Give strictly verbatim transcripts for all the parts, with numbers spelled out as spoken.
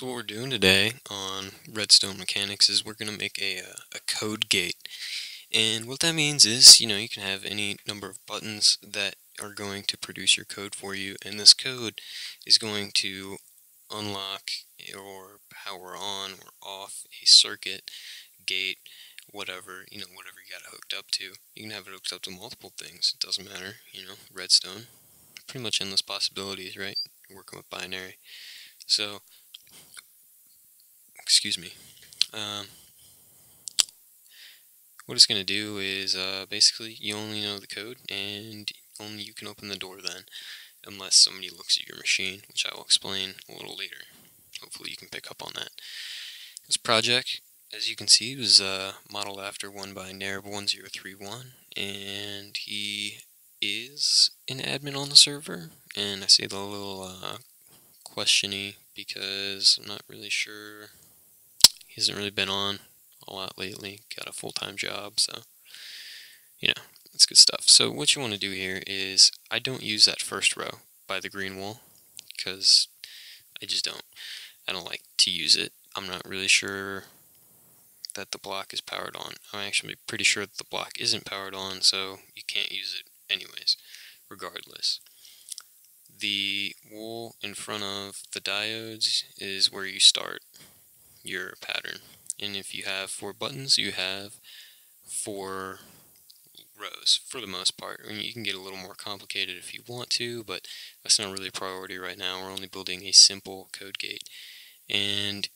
So what we're doing today on Redstone Mechanics is we're going to make a, a code gate. And what that means is, you know, you can have any number of buttons that are going to produce your code for you, and this code is going to unlock or power on or off a circuit, gate, whatever, you know, whatever you got it hooked up to. You can have it hooked up to multiple things, it doesn't matter, you know, redstone. Pretty much endless possibilities, right? You're working with binary. So, excuse me. Um, what it's going to do is, uh, basically, you only know the code, and only you can open the door then, unless somebody looks at your machine, which I will explain a little later. Hopefully you can pick up on that. This project, as you can see, was uh, modeled after one by Nairb ten thirty-one, and he is an admin on the server, and I say the little uh, questiony because I'm not really sure. He hasn't really been on a lot lately, got a full-time job, so, you know, that's good stuff. So what you want to do here is, I don't use that first row by the green wall, because I just don't. I don't like to use it. I'm not really sure that the block is powered on. I'm actually pretty sure that the block isn't powered on, so you can't use it anyways, regardless. The wall in front of the diodes is where you start your pattern. And if you have four buttons, you have four rows for the most part. I mean, you can get a little more complicated if you want to, but that's not really a priority right now. We're only building a simple code gate. And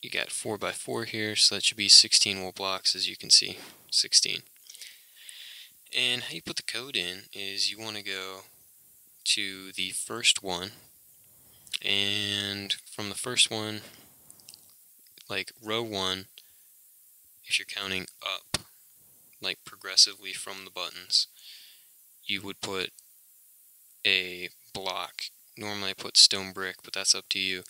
you got four by four here, so that should be sixteen wall blocks, as you can see, sixteen. And how you put the code in is you want to go to the first one, and from the first one, like row one, if you're counting up, like progressively from the buttons, you would put a block. Normally I put stone brick, but that's up to you.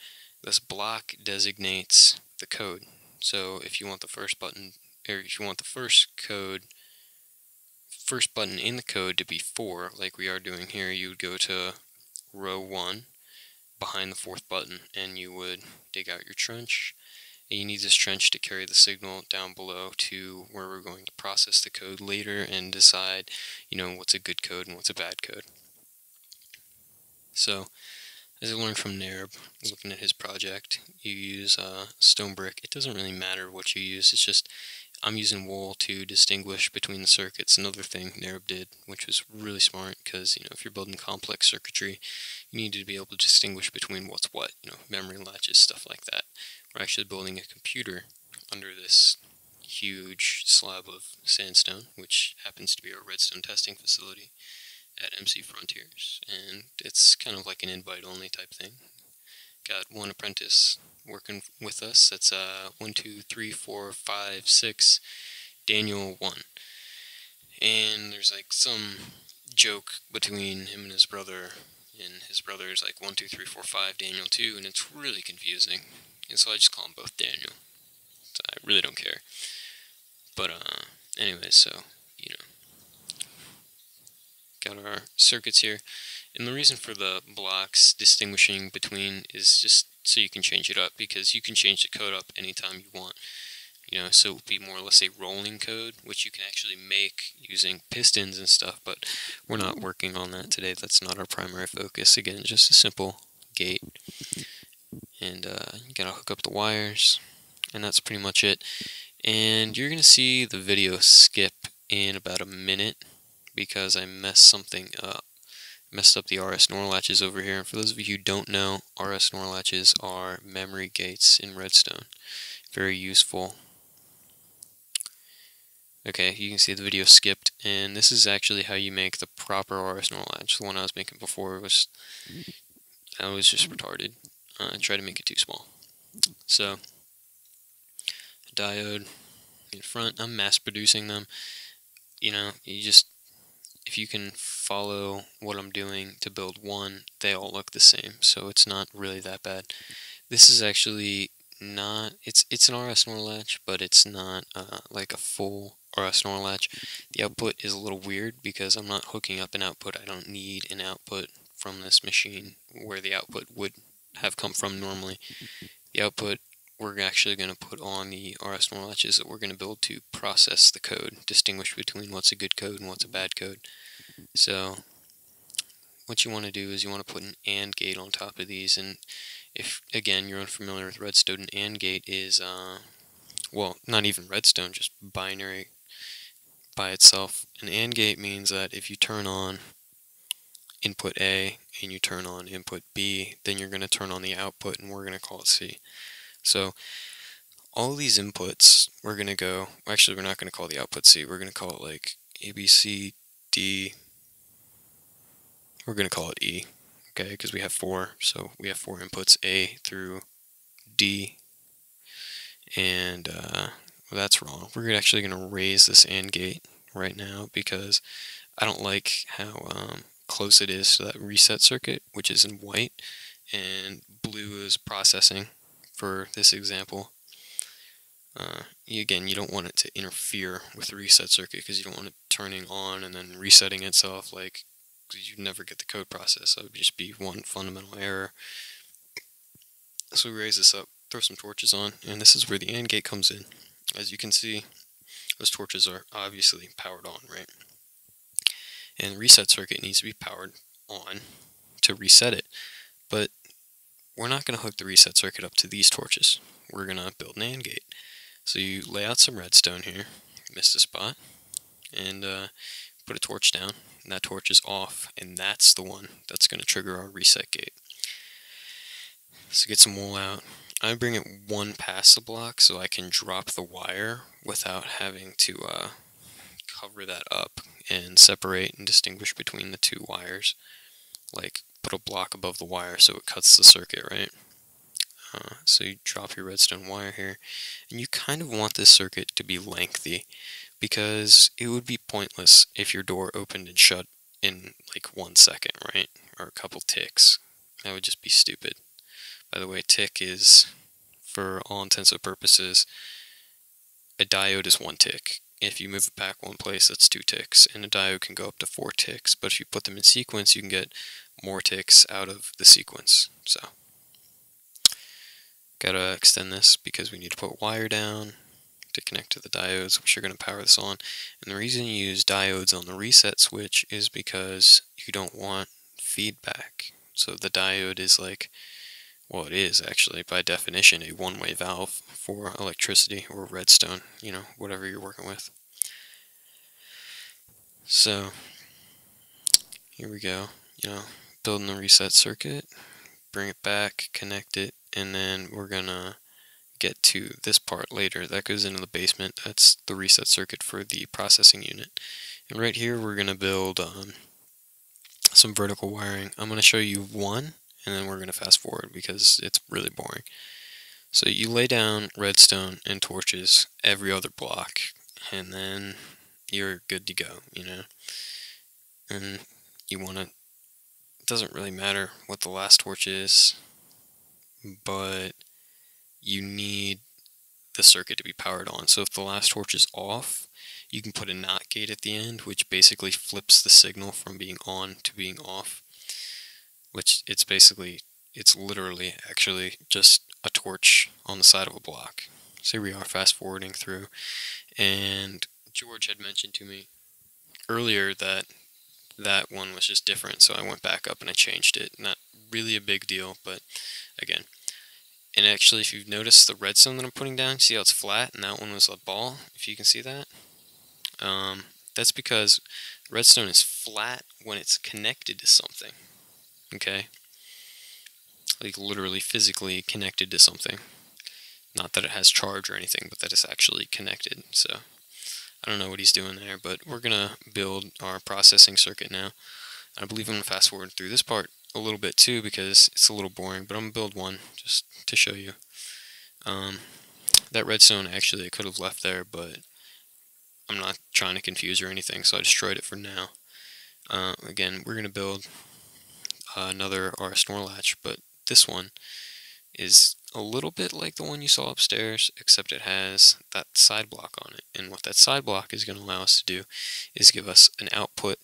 This block designates the code. So if you want the first button, or if you want the first code, first button in the code to be four, like we are doing here, you would go to row one behind the fourth button, and you would dig out your trench. And you need this trench to carry the signal down below to where we're going to process the code later and decide, you know, what's a good code and what's a bad code. So, as I learned from Nairb, looking at his project, you use uh, stone brick. It doesn't really matter what you use, it's just I'm using wool to distinguish between the circuits. Another thing Nairb did, which was really smart, because, you know, if you're building complex circuitry, you need to be able to distinguish between what's what, you know, memory latches, stuff like that. We're actually building a computer under this huge slab of sandstone, which happens to be our redstone testing facility at M C Frontiers, and it's kind of like an invite-only type thing. Got one apprentice working with us. That's uh one, two, three, four, five, six, Daniel one. And there's like some joke between him and his brother, and his brother is like one, two, three, four, five, Daniel two, and it's really confusing. And so I just call them both Daniel. So I really don't care. But uh, anyway, so you know, got our circuits here. And the reason for the blocks distinguishing between is just so you can change it up, because you can change the code up anytime you want. You know, so it would be more or less a rolling code, which you can actually make using pistons and stuff, but we're not working on that today. That's not our primary focus. Again, just a simple gate. And uh, you gotta hook up the wires, and that's pretty much it. And you're gonna see the video skip in about a minute, because I messed something up. Messed up the R S NOR latches over here. And for those of you who don't know, R S NOR latches are memory gates in redstone. Very useful. Okay, you can see the video skipped, and this is actually how you make the proper R S NOR latch. The one I was making before was, I was just retarded. Uh, I tried to make it too small. So, diode in front. I'm mass producing them. You know, you just, if you can follow what I'm doing to build one, they all look the same, so it's not really that bad. This is actually not, it's it's an R S NOR latch, but it's not uh, like a full R S NOR latch. The output is a little weird because I'm not hooking up an output. I don't need an output from this machine where the output would have come from normally. The output we're actually going to put on the R S NOR latches that we're going to build to process the code, distinguish between what's a good code and what's a bad code. So what you want to do is you want to put an AND gate on top of these, and if, again, you're unfamiliar with Redstone, an AND gate is, uh, well, not even Redstone, just binary by itself. An AND gate means that if you turn on input A and you turn on input B, then you're going to turn on the output, and we're going to call it C. So all these inputs, we're going to go, actually we're not going to call the output C, we're going to call it like A, B, C, D, we're going to call it E, okay, because we have four, so we have four inputs, A through D, and uh, well, that's wrong. We're actually going to raise this AND gate right now because I don't like how um, close it is to that reset circuit, which is in white, and blue is processing. For this example, uh, again, you don't want it to interfere with the reset circuit because you don't want it turning on and then resetting itself, like, because you'd never get the code process. That would just be one fundamental error. So we raise this up, throw some torches on, and this is where the AND gate comes in. As you can see, those torches are obviously powered on, right? And the reset circuit needs to be powered on to reset it, but we're not going to hook the reset circuit up to these torches. We're going to build an AND gate. So you lay out some redstone here, missed a spot, and uh, put a torch down, and that torch is off, and that's the one that's going to trigger our reset gate. So get some wool out. I bring it one past the block so I can drop the wire without having to uh, cover that up and separate and distinguish between the two wires. Like, put a block above the wire so it cuts the circuit, right? Uh, so you drop your redstone wire here, and you kind of want this circuit to be lengthy because it would be pointless if your door opened and shut in like one second, right? Or a couple ticks. That would just be stupid. By the way, tick is, for all intents and purposes, a diode is one tick. If you move it back one place, that's two ticks, and a diode can go up to four ticks, but if you put them in sequence, you can get more ticks out of the sequence. So, gotta extend this because we need to put wire down to connect to the diodes, which are going to power this on. And the reason you use diodes on the reset switch is because you don't want feedback. So the diode is like, well, it is actually, by definition, a one-way valve for electricity or redstone, you know, whatever you're working with. So, here we go, you know, building the reset circuit, bring it back, connect it, and then we're gonna get to this part later. That goes into the basement, that's the reset circuit for the processing unit. And right here, we're gonna build um, some vertical wiring. I'm gonna show you one, and then we're going to fast forward because it's really boring. So you lay down redstone and torches every other block, and then you're good to go, you know. And you want to, it doesn't really matter what the last torch is, but you need the circuit to be powered on. So if the last torch is off, you can put a NOT gate at the end, which basically flips the signal from being on to being off. Which it's basically, it's literally actually just a torch on the side of a block. So here we are fast forwarding through, and George had mentioned to me earlier that that one was just different, so I went back up and I changed it. Not really a big deal, but again. And actually, if you've noticed the redstone that I'm putting down, see how it's flat, and that one was a ball, if you can see that? Um, that's because redstone is flat when it's connected to something. Okay, like literally physically connected to something. Not that it has charge or anything, but that it's actually connected. So I don't know what he's doing there, but we're gonna build our processing circuit now. I believe I'm gonna fast forward through this part a little bit too because it's a little boring, but I'm gonna build one just to show you. Um, that redstone actually I could have left there, but I'm not trying to confuse or anything, so I destroyed it for now. Uh, again, we're gonna build Uh, another R S NOR latch, but this one is a little bit like the one you saw upstairs, except it has that side block on it. And what that side block is going to allow us to do is give us an output,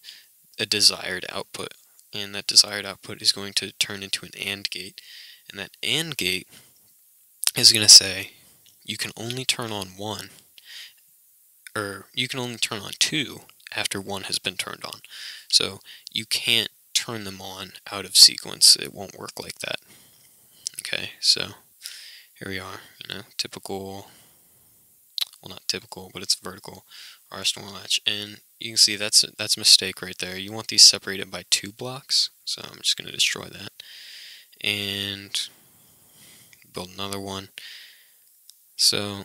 a desired output, and that desired output is going to turn into an AND gate, And that AND gate is going to say you can only turn on one, or you can only turn on two after one has been turned on. So you can't turn them on out of sequence. It won't work like that. Okay, so here we are, you know, typical, well, not typical, but it's vertical R S NOR latch, and you can see that's a, that's a mistake right there. You want these separated by two blocks, so I'm just going to destroy that and build another one. So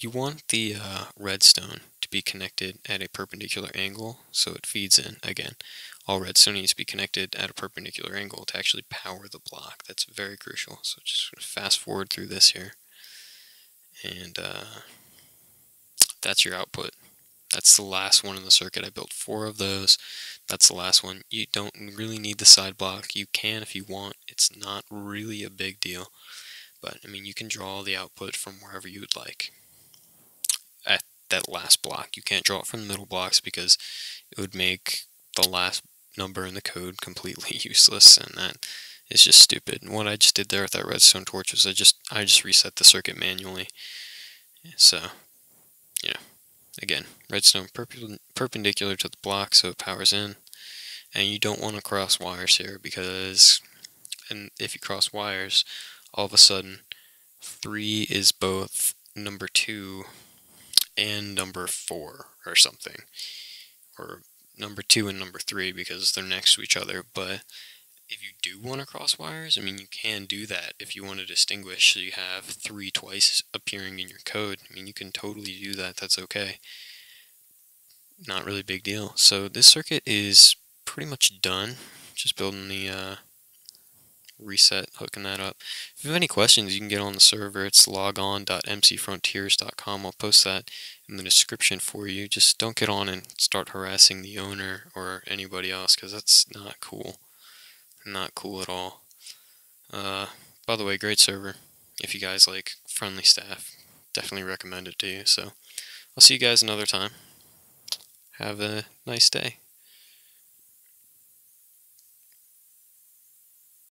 you want the uh, redstone to be connected at a perpendicular angle, so it feeds in. Again, all redstone needs to be connected at a perpendicular angle to actually power the block. That's very crucial. So just sort of fast forward through this here, and uh, that's your output. That's the last one in the circuit. I built four of those. That's the last one. You don't really need the side block. You can if you want. It's not really a big deal. But, I mean, you can draw the output from wherever you would like at that last block. You can't draw it from the middle blocks because it would make the last number in the code completely useless, and that is just stupid. And what I just did there with that redstone torch was I just, I just reset the circuit manually. So, you know, again, redstone perp perpendicular to the block so it powers in. And you don't want to cross wires here because and if you cross wires, all of a sudden, three is both number two and number four or something. Or number two and number three because they're next to each other. But if you do want to cross wires, I mean, you can do that if you want to distinguish so you have three twice appearing in your code. I mean, you can totally do that. That's okay. Not really a big deal. So this circuit is pretty much done. Just building the... Uh, reset, hooking that up. If you have any questions, you can get on the server. It's logon dot m c frontiers dot com. I'll post that in the description for you. Just don't get on and start harassing the owner or anybody else, because that's not cool. Not cool at all. Uh, by the way, great server. If you guys like friendly staff, definitely recommend it to you. So I'll see you guys another time. Have a nice day.